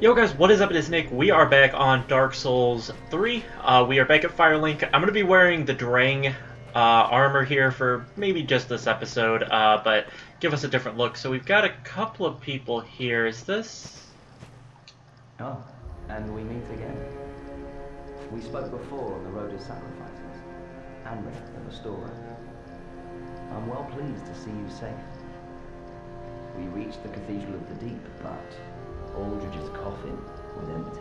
Yo guys, what is up? It is Nick. We are back on Dark Souls 3. We are back at Firelink. I'm going to be wearing the Drang armor here for maybe just this episode, but give us a different look. So we've got a couple of people here. Is this... Oh, and we meet again. We spoke before on the road of sacrifices. Anri, the restorer. I'm well pleased to see you safe. We reached the Cathedral of the Deep, but Aldrich's coffin was empty.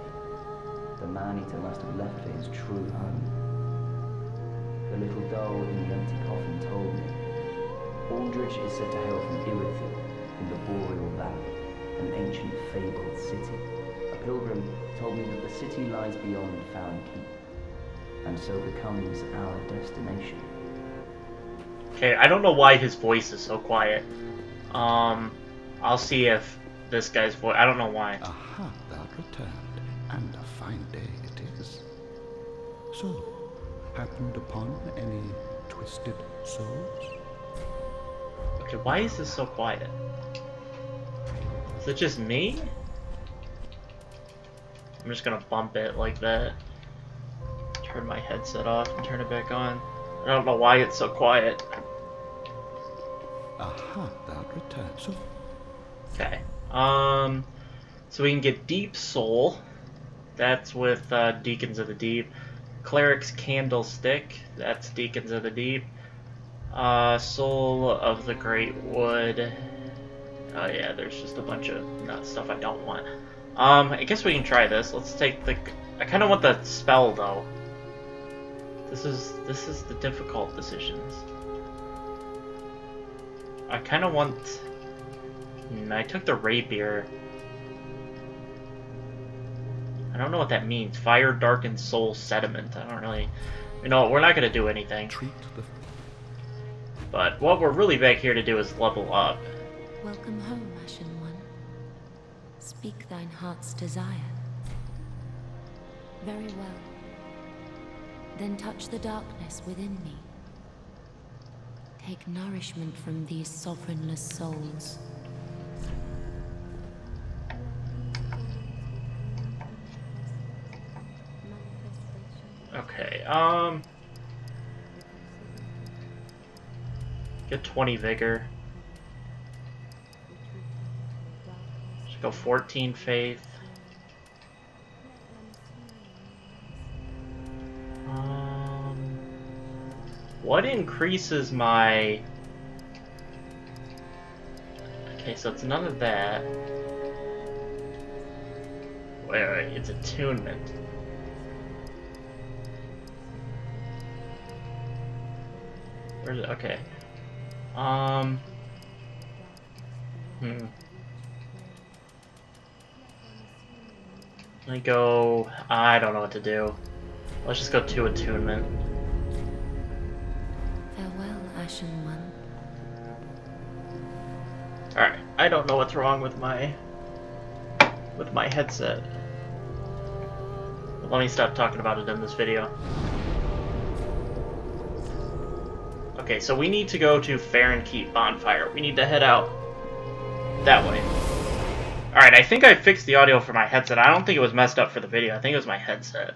The man-eater must have left for his true home. The little doll in the empty coffin told me. Aldrich is said to hail from Irithyll in the Boreal Valley, an ancient fabled city. A pilgrim told me that the city lies beyond Farron Keep, and so becomes our destination. Okay, I don't know why his voice is so quiet. I'll see if this guy's voice... I don't know why. Aha, thou returned, and a fine day it is. So, happened upon any twisted souls? Okay, why is this so quiet? Is it just me? I'm just gonna bump it like that. Turn my headset off and turn it back on. I don't know why it's so quiet. Aha, that returns. Okay. So we can get Deep Soul. That's with Deacons of the Deep. Cleric's candlestick. That's Deacons of the Deep. Soul of the great wood. Oh yeah, there's just a bunch of stuff I don't want. I guess we can try this. Let's take the. I kind of want the spell though. This is the difficult decisions. I kind of want... I took the rapier. I don't know what that means. Fire, darkened soul, sediment. I don't really... You know, we're not going to do anything. But what we're really back here to do is level up. Welcome home, Ashen One. Speak thine heart's desire. Very well. Then touch the darkness within me. Take nourishment from these sovereignless souls. Okay, get 20 vigor. Should go 14 faith. What increases my... Okay, so it's none of that. Wait, it's attunement. Where's it? Okay. Let me go... I don't know what to do. Let's just go to attunement. One. All right, I don't know what's wrong with my headset. But let me stop talking about it in this video. Okay, so we need to go to Farron Keep bonfire. We need to head out that way. All right, I think I fixed the audio for my headset. I don't think it was messed up for the video. I think it was my headset.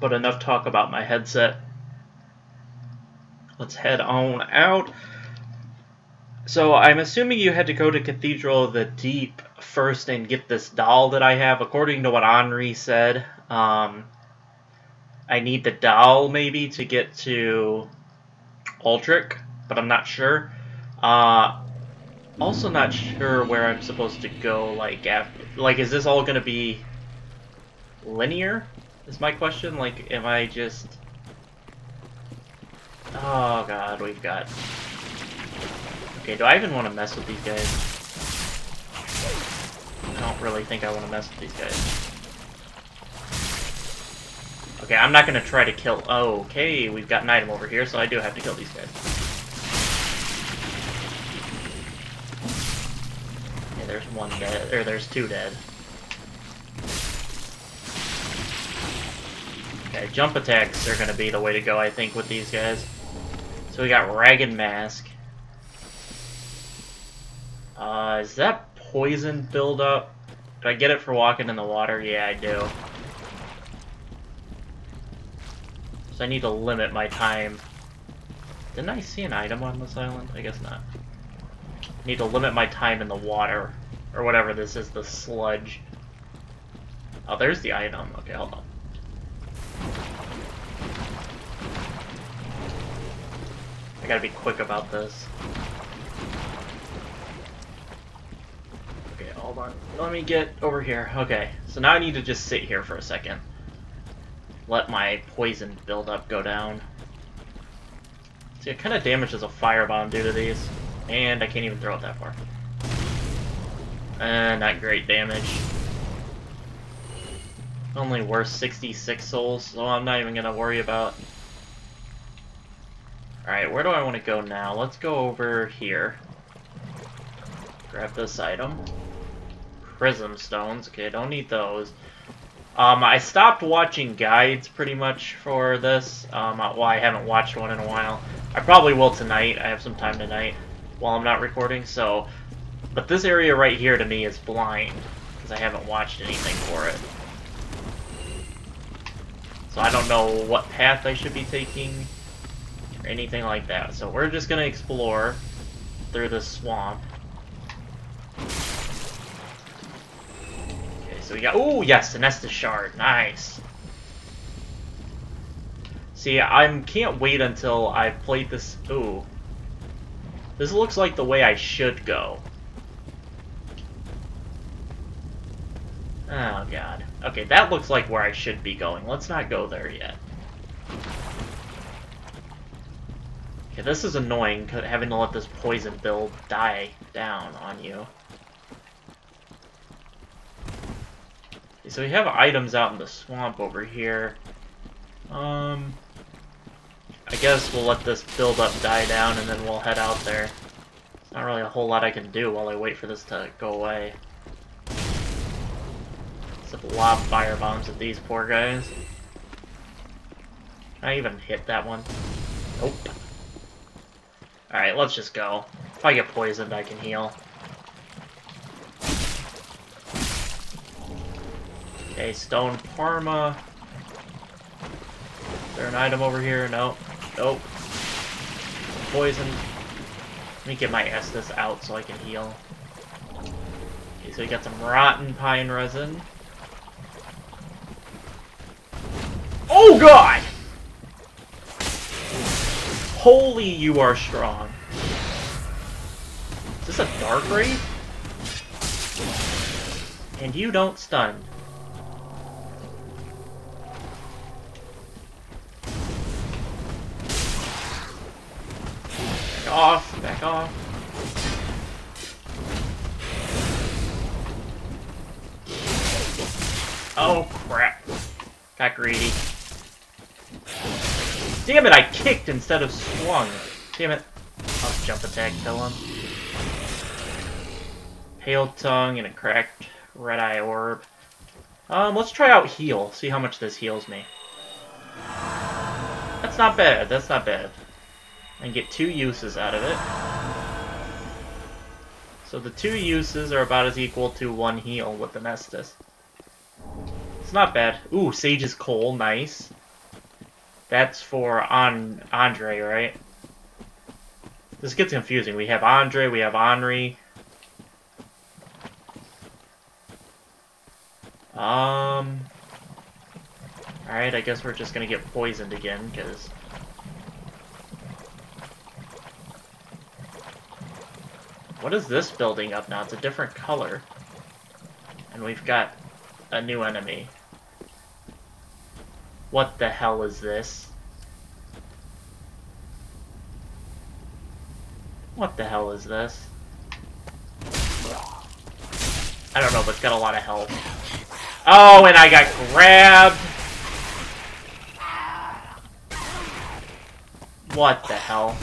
But enough talk about my headset. Let's head on out. So I'm assuming you had to go to Cathedral of the Deep first and get this doll that I have, according to what Anri said. I need the doll maybe to get to Aldrich, but I'm not sure. Also not sure where I'm supposed to go. Like after, like, is this all going to be linear? Is my question, like, am I just... Oh god, we've got... Okay, do I even want to mess with these guys? I don't really think I want to mess with these guys. Okay, I'm not going to try to kill... Okay, we've got an item over here, so I do have to kill these guys. Yeah, there's one dead, or there's two dead. Okay, jump attacks are going to be the way to go, I think, with these guys. So we got Ragged Mask. Is that poison buildup? Do I get it for walking in the water? Yeah, I do. So I need to limit my time. Didn't I see an item on this island? I guess not. I need to limit my time in the water. Or whatever this is, the sludge. Oh, there's the item. Okay, hold on. I gotta be quick about this. Okay, hold on. Let me get over here. Okay, so now I need to just sit here for a second. Let my poison buildup go down. See, it kind of damages a firebomb due to these. And I can't even throw it that far. Not great damage. Only worth 66 souls, so I'm not even gonna worry about. Alright, where do I want to go now? Let's go over here. Grab this item. Prism stones. Okay, don't need those. I stopped watching guides pretty much for this. Well, I haven't watched one in a while. I probably will tonight. I have some time tonight while I'm not recording, so... But this area right here to me is blind, because I haven't watched anything for it. So I don't know what path I should be taking, or anything like that. So we're just going to explore through this swamp. Okay, so we got... Ooh, yes, a Nesta Shard. Nice. See, I can't wait until I've played this... Ooh. This looks like the way I should go. Oh, God. Okay, that looks like where I should be going. Let's not go there yet. Okay, this is annoying, having to let this poison build die down on you. Okay, so we have items out in the swamp over here. I guess we'll let this buildup die down and then we'll head out there. There's not really a whole lot I can do while I wait for this to go away. Lob fire bombs at these poor guys. Can I even hit that one? Nope. Alright, let's just go. If I get poisoned, I can heal. Okay, Stone Parma. Is there an item over here? No. Nope. Poison. Let me get my Estus out so I can heal. Okay, so we got some Rotten Pine Resin. Oh God! Holy, you are strong. Is this a dark wraith? And you don't stun. Back off, back off. Oh crap. Got greedy. Damn it, I kicked instead of swung. Damn it. I'll jump attack, kill him. Pale tongue and a cracked red eye orb. Let's try out heal, see how much this heals me. That's not bad, that's not bad. I can get 2 uses out of it. So the 2 uses are about as equal to 1 heal with the Nestus. It's not bad. Ooh, sage's coal, nice. That's for Andre, right? This gets confusing. We have Andre, we have Anri. Alright, I guess we're just gonna get poisoned again, because... What is this building up now? It's a different color. And we've got a new enemy. What the hell is this? What the hell is this? I don't know, but it's got a lot of health. Oh, and I got grabbed! What the hell?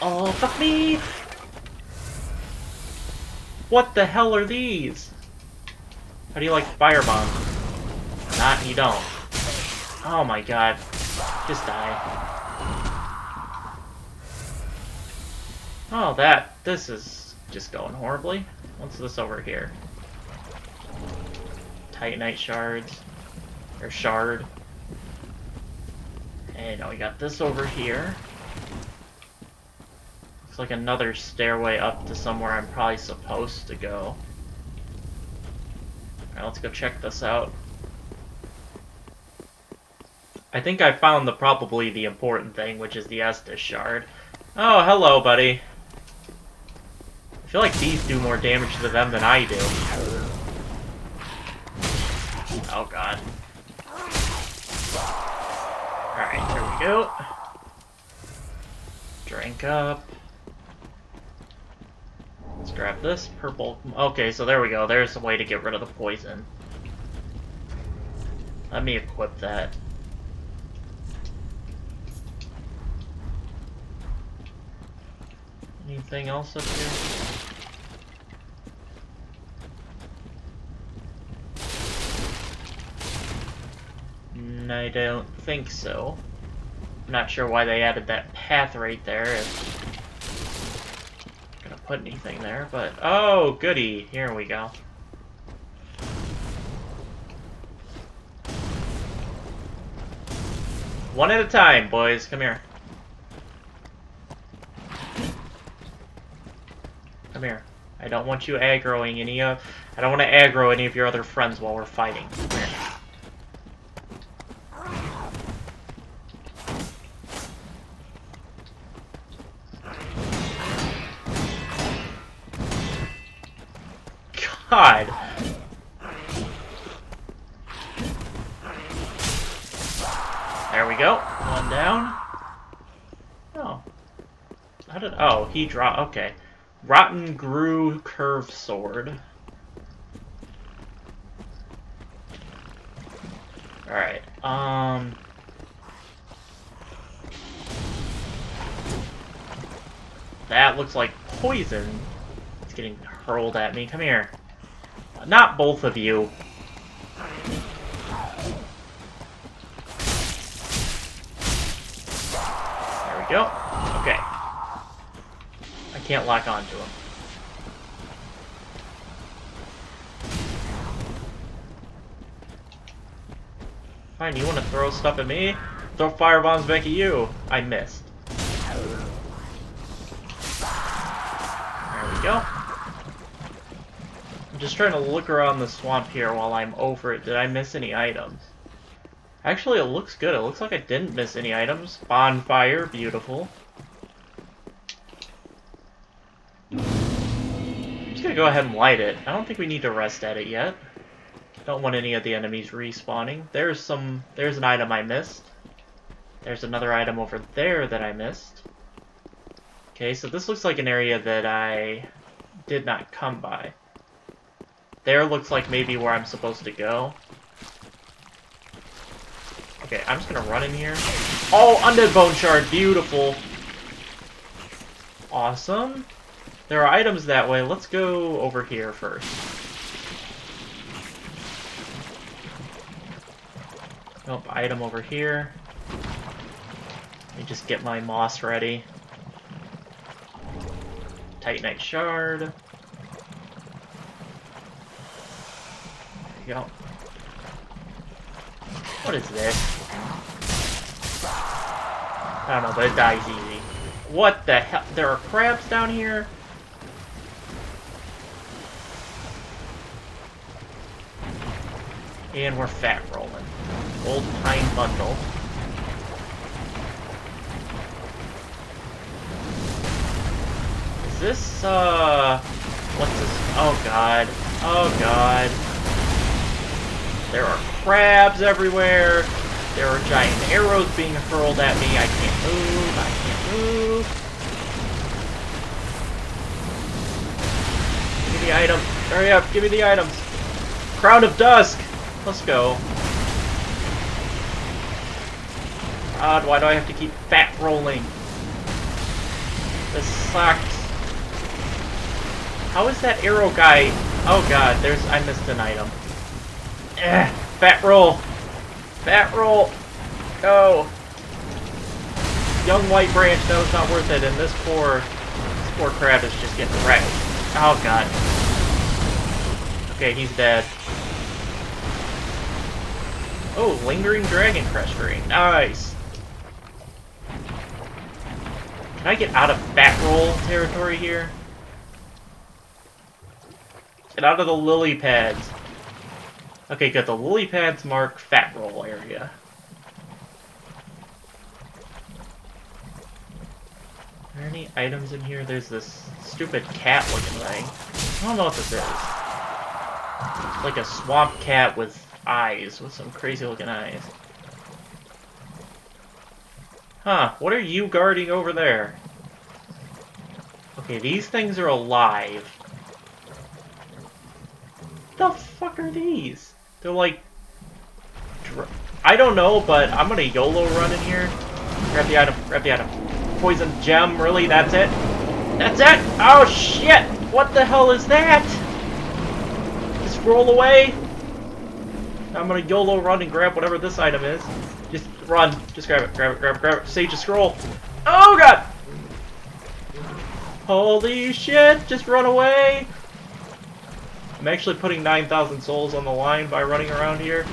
Oh, fuck me! What the hell are these? How do you like firebombs? Not, you don't. Oh my God. Just die. Oh, this is just going horribly. What's this over here? Titanite shards. Or shard. And now we got this over here. Looks like another stairway up to somewhere I'm probably supposed to go. Alright, let's go check this out. I think I found the probably the important thing, which is the Estus shard. Oh, hello, buddy. I feel like these do more damage to them than I do. Oh, God. Alright, here we go. Drink up. Let's grab this purple... Okay, so there we go. There's a way to get rid of the poison. Let me equip that. Anything else up here? I don't think so. I'm not sure why they added that path right there. If I'm gonna put anything there, but oh, goody! Here we go. One at a time, boys. Come here. Come here. I don't want you aggroing any of... I don't want to aggro any of your other friends while we're fighting. Come here. God! There we go. One down. Oh. How did... Oh, he dropped... Okay. Rotten Gru curved sword. Alright, that looks like poison. It's getting hurled at me. Come here. Not both of you. There we go. Okay. Can't lock onto him. Fine, you want to throw stuff at me? Throw firebombs back at you. I missed. There we go. I'm just trying to look around the swamp here while I'm over it. Did I miss any items? Actually, it looks good. It looks like I didn't miss any items. Bonfire, beautiful. Go ahead and light it. I don't think we need to rest at it yet. Don't want any of the enemies respawning. There's an item I missed. There's another item over there that I missed. Okay, so this looks like an area that I did not come by. There looks like maybe where I'm supposed to go. Okay, I'm just gonna run in here. Oh, undead bone shard, beautiful. Awesome. There are items that way. Let's go over here first. Nope, item over here. Let me just get my moss ready. Titanite shard. There you go. What is this? I don't know, but it dies easy. What the hell? There are crabs down here? And we're fat rolling. Old pine bundle. Is this, what's this? Oh, God. Oh, God. There are crabs everywhere. There are giant arrows being hurled at me. I can't move. I can't move. Give me the item. Hurry up. Give me the items. Crown of Dusk. Let's go. God, why do I have to keep fat rolling? This sucks. How is that arrow guy? Oh god, there's... I missed an item. Eh, fat roll. Fat roll. Go. Young white branch, that was not worth it, and this poor crab is just getting wrecked. Oh god. Okay, he's dead. Oh, Lingering Dragon crush Ring. Nice! Can I get out of backroll territory here? Get out of the lily pads. Okay, got the lily pads mark fat roll area. Are there any items in here? There's this stupid cat looking thing. I don't know what this is. It's like a swamp cat with eyes, with some crazy looking eyes. Huh, what are you guarding over there? Okay, these things are alive. What the fuck are these? They're like... I don't know, but I'm gonna YOLO run in here. Grab the item, grab the item. Poison gem, really? That's it? That's it? Oh shit! What the hell is that? Just roll away? I'm gonna YOLO run and grab whatever this item is. Just run. Just grab it, grab it, grab it, grab it. Sage a scroll. Oh god! Holy shit! Just run away! I'm actually putting 9,000 souls on the line by running around here.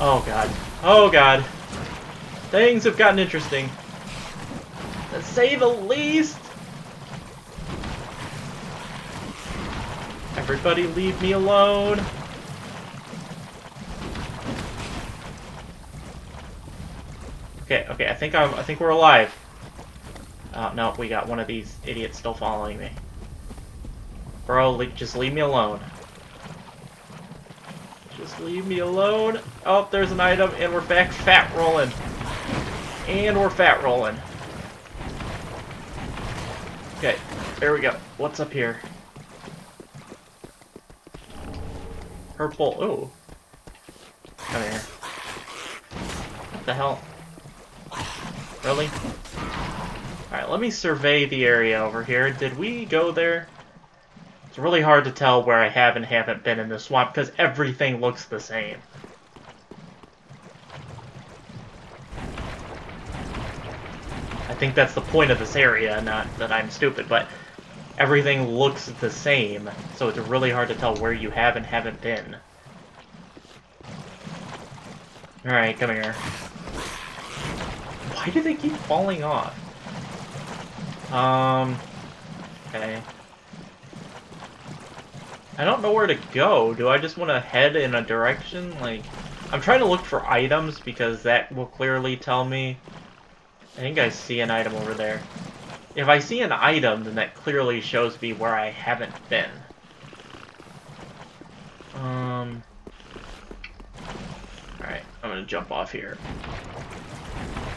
Oh god. Oh god. Things have gotten interesting. To say the least! Everybody leave me alone! Okay, okay, I think we're alive. Oh no, we got one of these idiots still following me. Bro, just leave me alone. Just leave me alone. Oh, there's an item, and we're back fat rolling. And we're fat rolling. Okay, there we go. What's up here? Purple. Ooh. Come here. What the hell? Really? Alright, let me survey the area over here. Did we go there? It's really hard to tell where I have and haven't been in this swamp because everything looks the same. I think that's the point of this area, not that I'm stupid, but everything looks the same, so it's really hard to tell where you have and haven't been. Alright, come here. Why do they keep falling off? Okay. I don't know where to go. Do I just want to head in a direction? Like, I'm trying to look for items because that will clearly tell me. I think I see an item over there. If I see an item, then that clearly shows me where I haven't been. Alright, I'm gonna jump off here.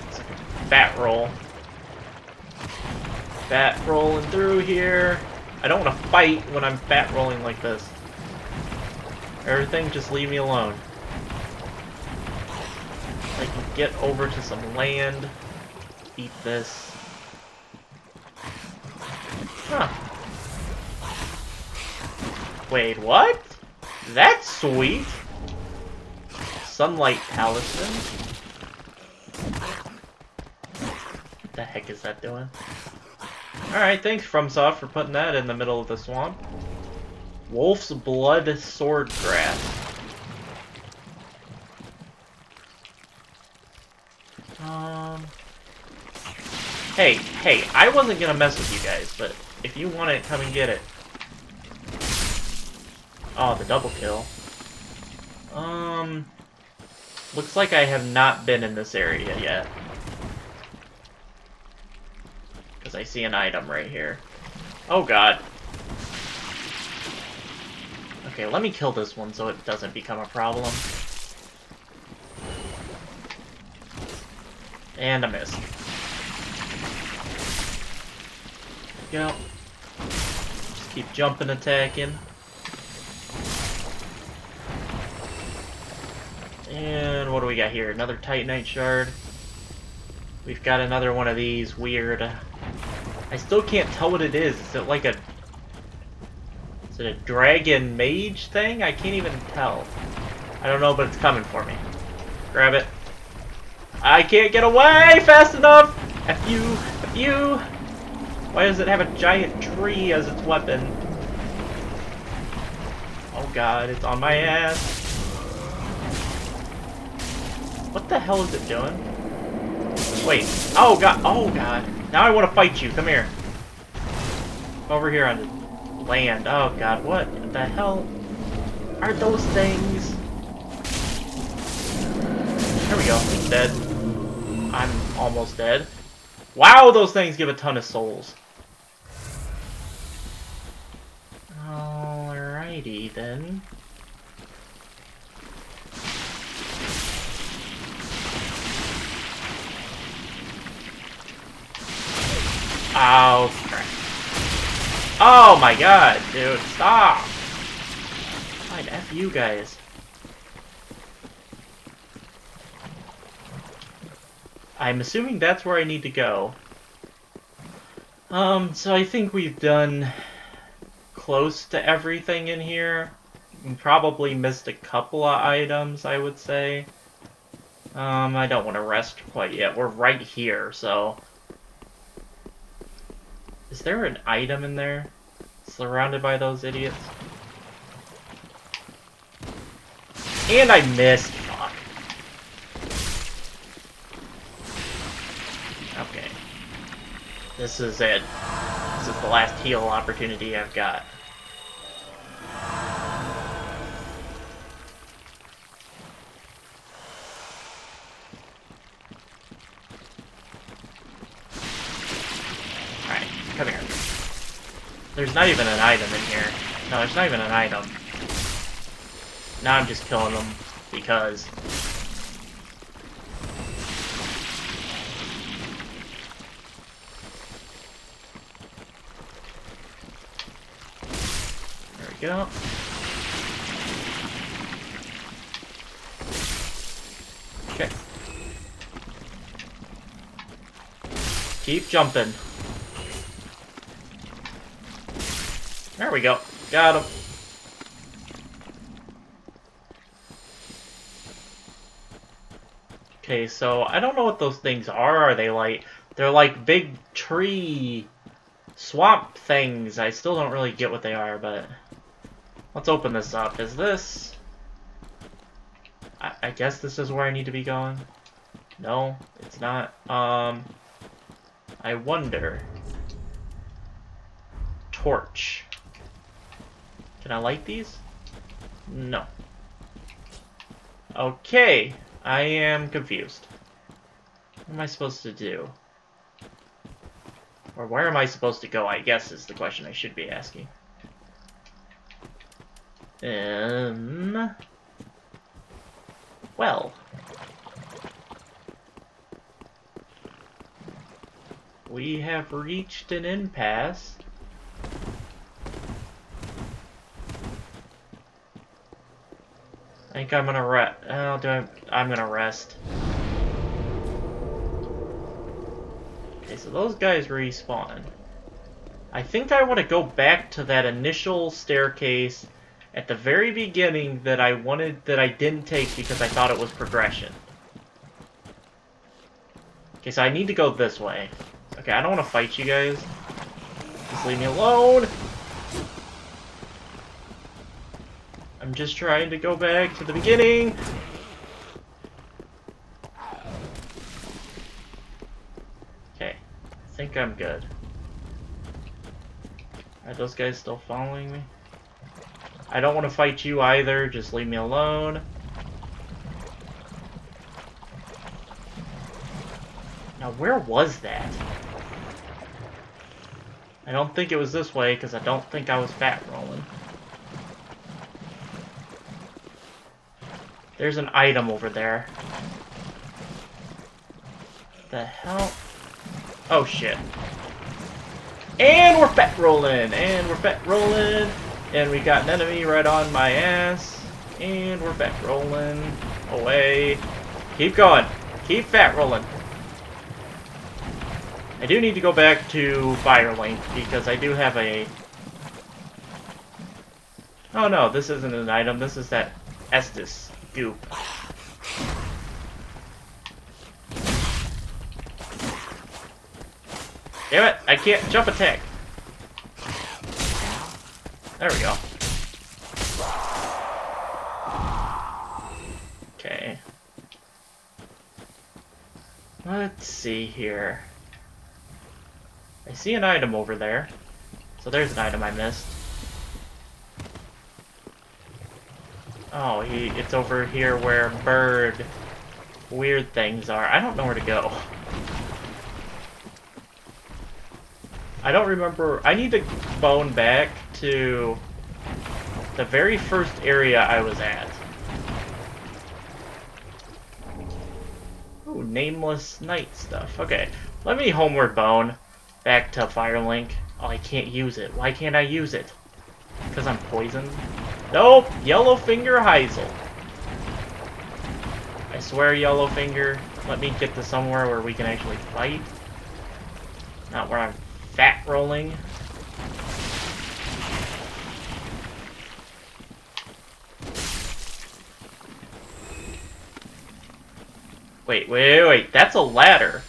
It's like a bat roll. Bat rolling through here. I don't want to fight when I'm bat rolling like this. Everything, just leave me alone. I can get over to some land. Eat this. Huh. Wait, what? That's sweet! Sunlight Palisades. What the heck is that doing? Alright, thanks FromSoft for putting that in the middle of the swamp. Wolf's Blood Swordgrass. Hey, I wasn't gonna mess with you guys, but if you want it, come and get it. Oh, the double kill. Looks like I have not been in this area yet. I see an item right here. Oh god. Okay, let me kill this one so it doesn't become a problem. And I missed. There we go. Just keep jumping, attacking. And what do we got here? Another Titanite shard. We've got another one of these weird... I still can't tell what it is. Is it like a... Is it a dragon mage thing? I can't even tell. I don't know, but it's coming for me. Grab it. I can't get away fast enough! F you! F you! Why does it have a giant tree as its weapon? Oh god, it's on my ass. What the hell is it doing? Wait. Oh god. Oh god. Now I want to fight you. Come here. Over here on the land. Oh god. What the hell are those things? There we go. He's dead. I'm almost dead. Wow, those things give a ton of souls. Alrighty then. Oh crap. Oh my god, dude, stop! Fine, F you guys. I'm assuming that's where I need to go. So I think we've done close to everything in here. We probably missed a couple of items, I would say. I don't want to rest quite yet. We're right here, so... Is there an item in there? Surrounded by those idiots? And I missed! Fuck. Okay. This is it. This is the last heal opportunity I've got. Come here. There's not even an item in here. No, there's not even an item. Now I'm just killing them because... There we go. Okay. Keep jumping. There we go. Got him. Okay, so I don't know what those things are. Are they like... They're like big tree... swamp things. I still don't really get what they are, but... Let's open this up. Is this... I guess this is where I need to be going? No, it's not. I wonder... Torch. Can I light these? No. Okay, I am confused. What am I supposed to do? Or where am I supposed to go, I guess, is the question I should be asking. Well. We have reached an impasse. I think I'm gonna rest. Oh, I'm gonna rest. Okay, so those guys respawn. I think I want to go back to that initial staircase at the very beginning that I wanted, that I didn't take because I thought it was progression. Okay, so I need to go this way. Okay, I don't want to fight you guys. Just leave me alone. I'm just trying to go back to the beginning. Okay, I think I'm good. Are those guys still following me? I don't want to fight you either, just leave me alone. Now where was that? I don't think it was this way because I don't think I was fat rolling. There's an item over there. The hell? Oh shit. And we're fat rolling! And we're fat rolling! And we got an enemy right on my ass. And we're fat rolling away. Keep going. Keep fat rolling. I do need to go back to Firelink because I do have a... Oh no, this isn't an item. This is that Estus. Goop. Damn it, I can't jump attack. There we go. Okay. Let's see here. I see an item over there. So there's an item I missed. Oh, it's over here where bird weird things are. I don't know where to go. I don't remember. I need to bone back to the very first area I was at. Ooh, nameless night stuff. Okay, let me homeward bone back to Firelink. Oh, I can't use it. Why can't I use it? Because I'm poisoned? Nope! Yellowfinger Heysel. I swear, Yellowfinger, let me get to somewhere where we can actually fight. Not where I'm fat rolling. Wait, that's a ladder.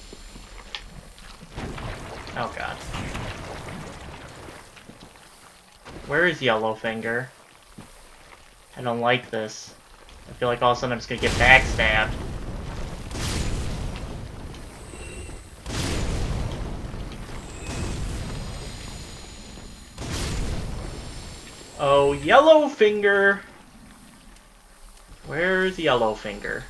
Oh god. Where is Yellowfinger? I don't like this. I feel like all of a sudden I'm just gonna get backstabbed. Oh, Yellowfinger! Where's Yellowfinger?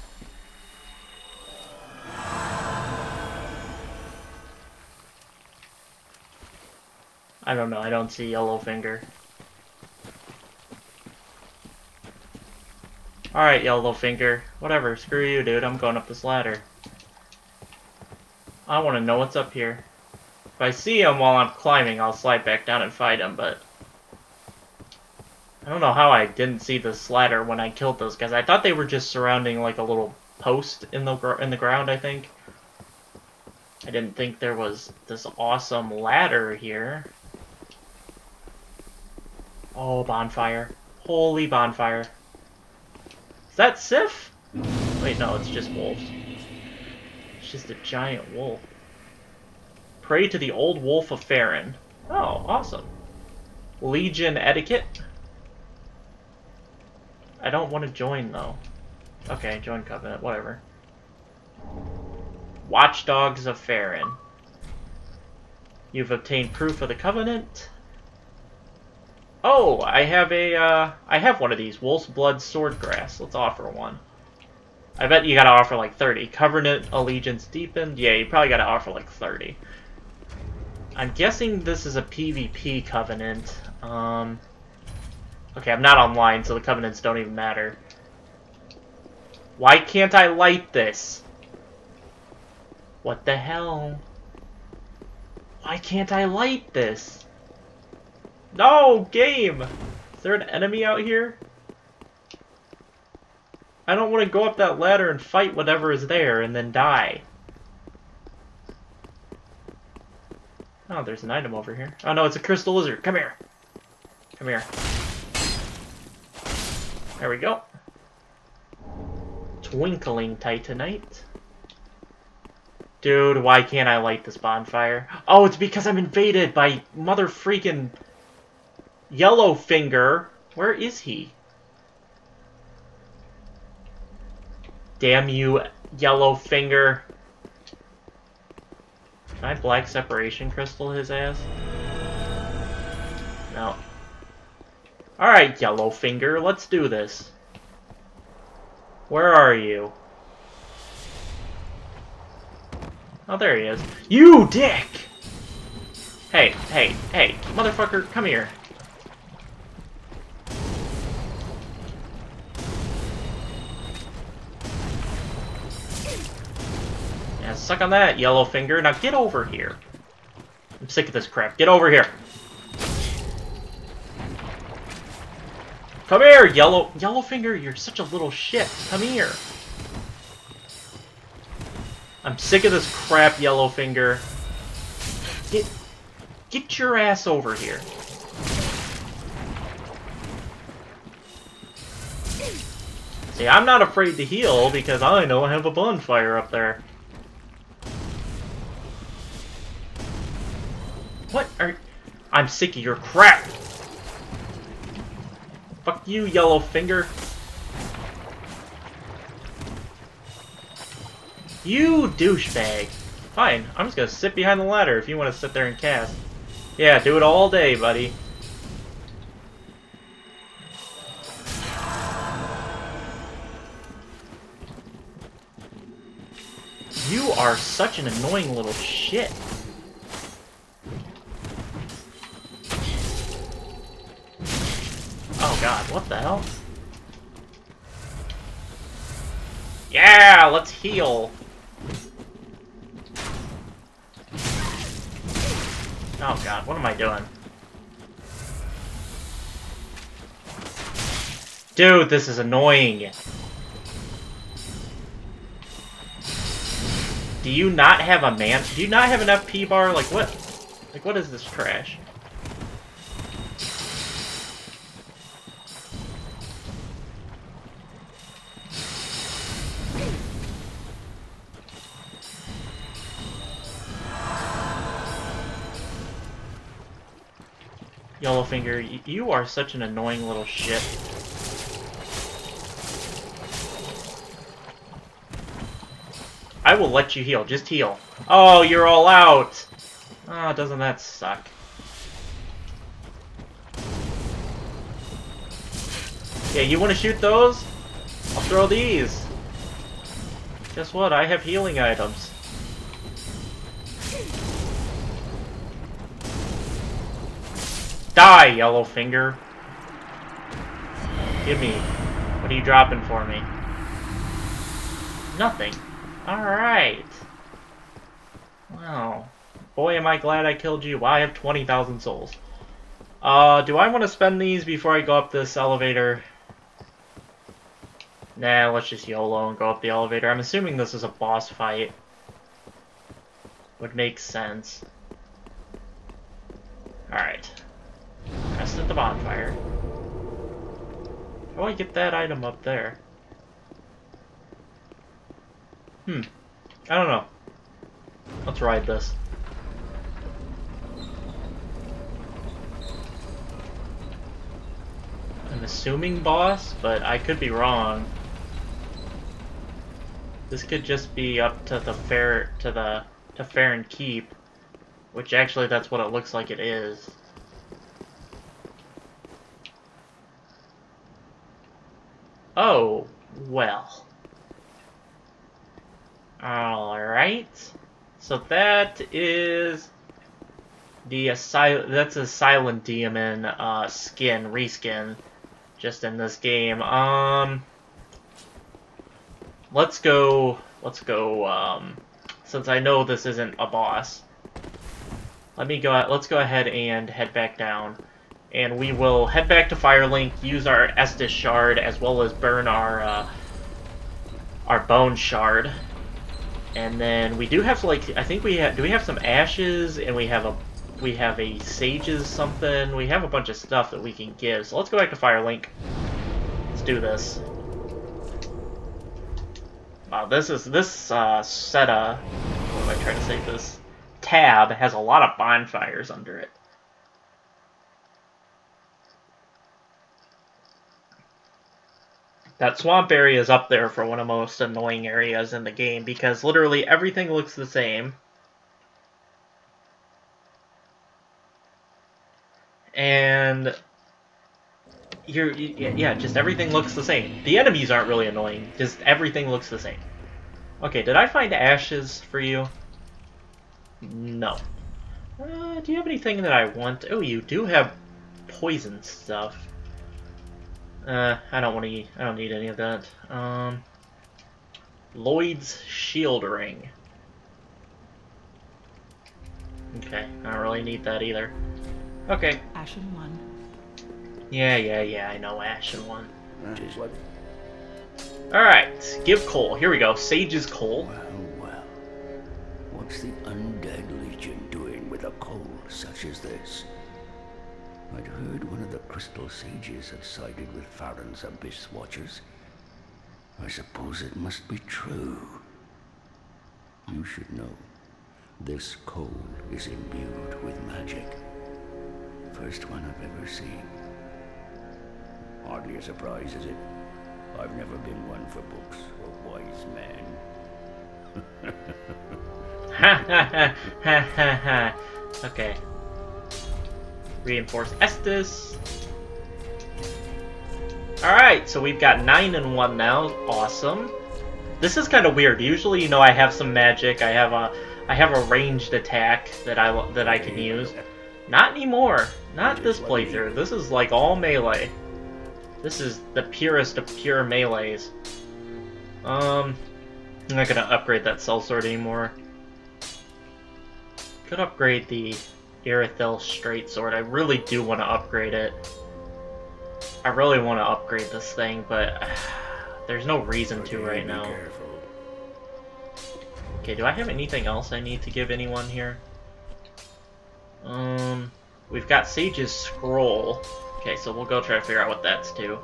I don't know, I don't see Yellowfinger. Alright, Yellowfinger. Whatever, screw you, dude. I'm going up this ladder. I want to know what's up here. If I see him while I'm climbing, I'll slide back down and fight him, but... I don't know how I didn't see this ladder when I killed those guys. I thought they were just surrounding, like, a little post in the ground, I think. I didn't think there was this awesome ladder here. Oh, bonfire. Holy bonfire. Is that Sif? Wait, no, it's just wolves. It's just a giant wolf. Pray to the old wolf of Farron. Oh, awesome. Legion etiquette. I don't want to join, though. Okay, join covenant, whatever. Watchdogs of Farron. You've obtained proof of the covenant. Oh, I have one of these, Wolf's Blood Swordgrass. Let's offer one. I bet you gotta offer like 30. Covenant allegiance deepened. Yeah, you probably gotta offer like 30. I'm guessing this is a PvP covenant. Okay, I'm not online, so the covenants don't even matter. Why can't I light this? What the hell? Why can't I light this? No, game! Is there an enemy out here? I don't want to go up that ladder and fight whatever is there and then die. Oh, there's an item over here. Oh no, it's a crystal lizard. Come here. Come here. There we go. Twinkling Titanite. Dude, why can't I light this bonfire? Oh, it's because I'm invaded by mother freaking... Yellowfinger, where is he? Damn you, Yellowfinger. Can I black separation crystal his ass? No. Alright, Yellowfinger, let's do this. Where are you? Oh, there he is. You dick! Hey, hey, hey, motherfucker, come here. Suck on that, Yellowfinger. Now get over here. I'm sick of this crap. Get over here. Come here, Yellowfinger. You're such a little shit. Come here. I'm sick of this crap, Yellowfinger. Get your ass over here. See, I'm not afraid to heal because I know I have a bonfire up there. What are... I'm sick of your crap! Fuck you, Yellowfinger. You douchebag. Fine, I'm just gonna sit behind the ladder if you want to sit there and cast. Yeah, do it all day, buddy. You are such an annoying little shit. Oh god, what the hell? Yeah, let's heal. Oh god, what am I doing? Dude, this is annoying. Do you not have a man? Do you not have an FP bar? Like what? Like what is this trash? Yellowfinger, you are such an annoying little shit. I will let you heal. Just heal. Oh, you're all out! Ah, oh, doesn't that suck? Yeah, you want to shoot those? I'll throw these. Guess what? I have healing items. Die, Yellowfinger. Give me. What are you dropping for me? Nothing. Alright. Wow. Boy, am I glad I killed you. Well, I have 20,000 souls. Do I want to spend these before I go up this elevator? Nah, let's just YOLO and go up the elevator. I'm assuming this is a boss fight. Would make sense. Alright. Rest at the bonfire. How do I get that item up there? Hmm. I don't know. Let's ride this. I'm assuming boss, but I could be wrong. This could just be up to the Farron Keep, which actually that's what it looks like it is. Oh, well. Alright. So that is the silent demon reskin just in this game. Let's go since I know this isn't a boss. Let's go ahead and head back down. And we will head back to Firelink, use our Estus shard, as well as burn our bone shard. And then we do have like do we have some ashes, and we have a sage's something. We have a bunch of stuff that we can give. So let's go back to Firelink. Let's do this. Wow, this seta. What am I trying to say? This tab has a lot of bonfires under it. That swamp area is up there for one of the most annoying areas in the game because literally everything looks the same. And just everything looks the same. The enemies aren't really annoying, just everything looks the same. Okay, did I find ashes for you? No. Do you have anything that I want? Oh, you do have poison stuff. I don't need any of that. Lloyd's shield ring. Okay, I don't really need that either. Okay. Ashen One. Yeah, I know Ashen One. Alright, give coal. Here we go. Sage's coal. Well. What's the undead legion doing with a coal such as this? I'd heard one of the crystal sages had sided with Farron's abyss watchers. I suppose it must be true. You should know. This coal is imbued with magic. First one I've ever seen. Hardly a surprise, is it? I've never been one for books or wise men. Ha ha ha ha ha ha. Okay. Reinforce Estus. Alright, so we've got 9 and 1 now. Awesome. This is kind of weird. Usually, you know, I have some magic. I have a ranged attack that I can use. Not anymore. Not this playthrough. This is like all melee. This is the purest of pure melees. I'm not gonna upgrade that sellsword anymore. Could upgrade the Irithyll straight sword. I really do want to upgrade it. I really want to upgrade this thing, but there's no reason to right now. Careful. Okay, do I have anything else I need to give anyone here? We've got Sage's Scroll. Okay, so we'll go try to figure out what that's to.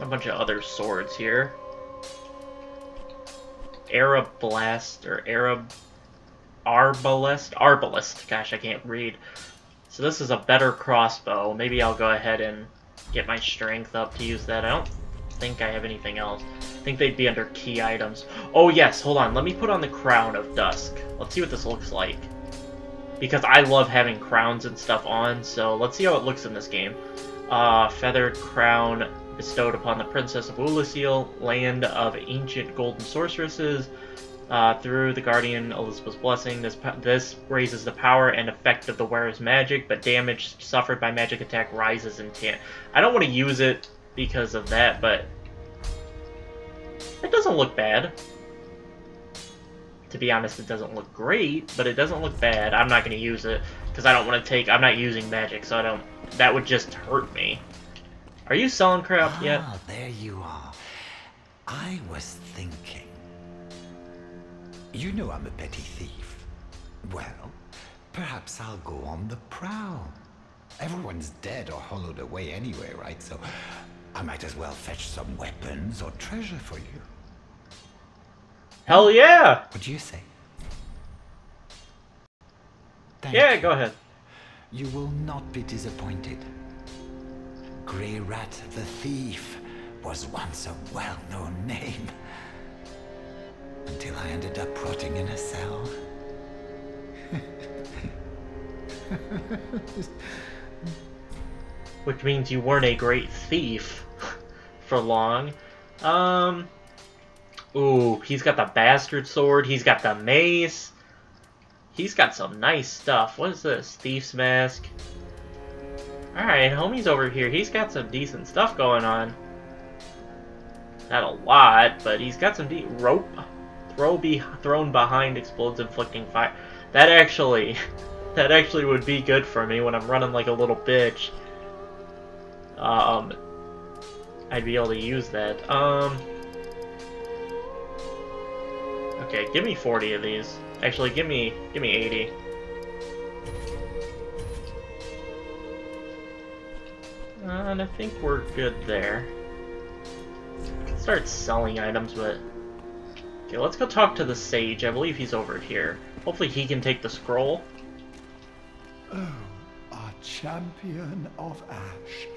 A bunch of other swords here. Arab Blast, or Arab... Arbalest? Arbalest. Gosh, I can't read. So this is a better crossbow. Maybe I'll go ahead and get my strength up to use that. I don't think I have anything else. I think they'd be under key items. Oh yes, hold on. Let me put on the Crown of Dusk. Let's see what this looks like. Because I love having crowns and stuff on, so let's see how it looks in this game. Feathered crown bestowed upon the Princess of Ulysseal, land of ancient golden sorceresses. Through the Guardian Elizabeth's blessing, this raises the power and effect of the wearer's magic, but damage suffered by magic attack rises in 10. I don't want to use it because of that, but it doesn't look bad. To be honest, it doesn't look great, but it doesn't look bad. I'm not going to use it because I don't want to take... I'm not using magic, so I don't... That would just hurt me. Are you selling crap yet? Ah, there you are. I was thinking... You know I'm a petty thief. Well, perhaps I'll go on the prowl. Everyone's dead or hollowed away anyway, right? So I might as well fetch some weapons or treasure for you. Hell yeah! What do you say? Thank you. Go ahead. You will not be disappointed. Grey Rat the Thief was once a well-known name. Until I ended up rotting in a cell. Which means you weren't a great thief for long. Ooh, he's got the bastard sword. He's got the mace. He's got some nice stuff. What is this? Thief's mask. Alright, homie's over here. He's got some decent stuff going on. Not a lot, but he's got some deep rope. Thrown behind explodes, inflicting fire. That actually would be good for me when I'm running like a little bitch. I'd be able to use that. Okay, give me 40 of these. Actually, give me 80. And I think we're good there. Let's start selling items, but. Okay, let's go talk to the sage. I believe he's over here. Hopefully he can take the scroll. Oh, our champion of ash.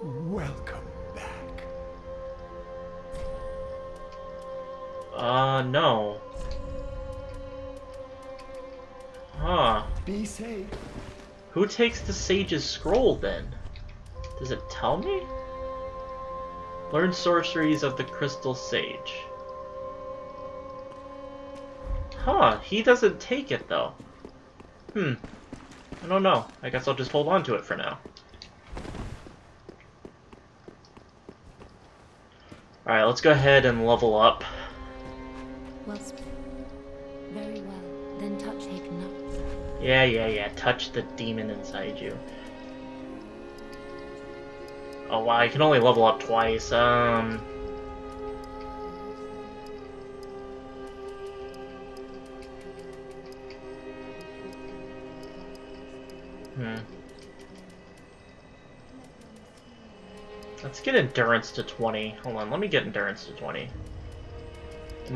Welcome back. No. Huh. Be safe. Who takes the sage's scroll then? Does it tell me? Learn sorceries of the crystal sage. Huh, he doesn't take it, though. I don't know. I guess I'll just hold on to it for now. Alright, let's go ahead and level up. Well, very well. Then touch Haken up. Yeah. Touch the demon inside you. Oh, wow, I can only level up twice. Let's get endurance to 20. Hold on, let me get endurance to 20.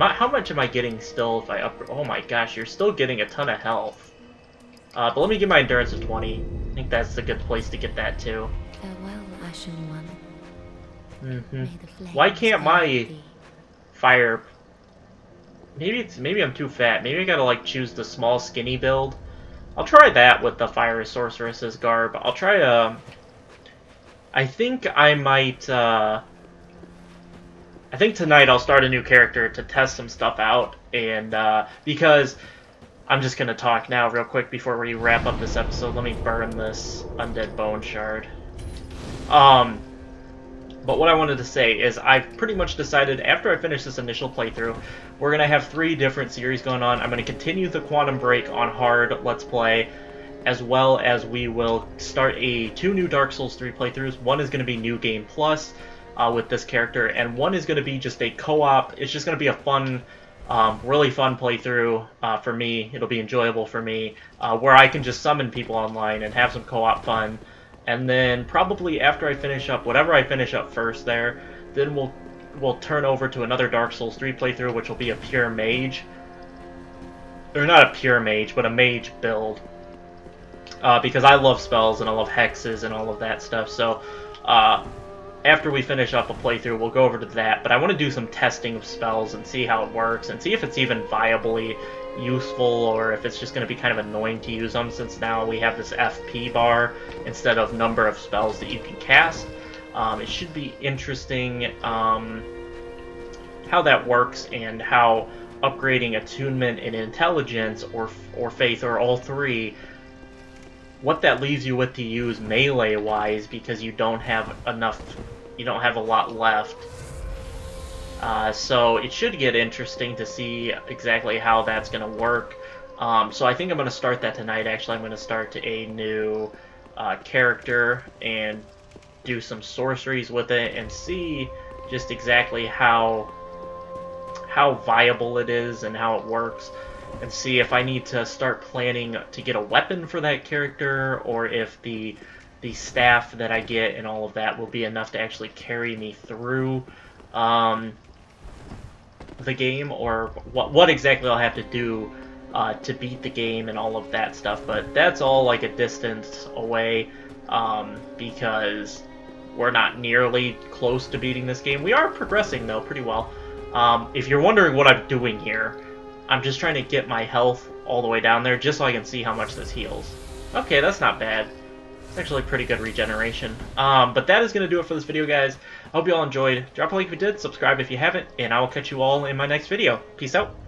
How much am I getting still if I up? Oh my gosh, you're still getting a ton of health. But let me get my endurance to 20. I think that's a good place to get that too. Farewell, Ashen One. Why can't my fire? Maybe I'm too fat. Maybe I gotta like choose the small skinny build. I'll try that with the fire sorceress's garb. I'll try I think I might I think tonight I'll start a new character to test some stuff out, and because I'm just gonna talk now real quick before we wrap up this episode. Let me burn this undead bone shard. But what I wanted to say is I've pretty much decided after I finish this initial playthrough, we're going to have 3 different series going on. I'm going to continue the Quantum Break on hard Let's Play, as well as we will start 2 new Dark Souls 3 playthroughs. One is going to be New Game Plus with this character, and one is going to be just a co-op. It's just going to be a fun, really fun playthrough for me. It'll be enjoyable for me, where I can just summon people online and have some co-op fun. And then probably after I finish up whatever I finish up first there, then we'll turn over to another Dark Souls 3 playthrough, which will be a pure mage. Or not a pure mage, but a mage build. Because I love spells and I love hexes and all of that stuff. So after we finish up a playthrough, we'll go over to that. But I want to do some testing of spells and see how it works and see if it's even viably useful, or if it's just going to be kind of annoying to use them, since now we have this FP bar instead of number of spells that you can cast. It should be interesting how that works, and how upgrading attunement and intelligence or faith, or all three, what that leaves you with to use melee wise, because you don't have enough, you don't have a lot left. So it should get interesting to see exactly how that's going to work. So I think I'm going to start that tonight. Actually, I'm going to start a new character and do some sorceries with it and see just exactly how viable it is and how it works, and see if I need to start planning to get a weapon for that character, or if the staff that I get and all of that will be enough to actually carry me through the game, or what exactly I'll have to do to beat the game and all of that stuff. But that's all like a distance away, because we're not nearly close to beating this game. We are progressing though pretty well. If you're wondering what I'm doing here, I'm just trying to get my health all the way down there just so I can see how much this heals. Okay, that's not bad. It's actually pretty good regeneration. But that is going to do it for this video, guys. I hope you all enjoyed. Drop a like if you did, subscribe if you haven't, and I will catch you all in my next video. Peace out.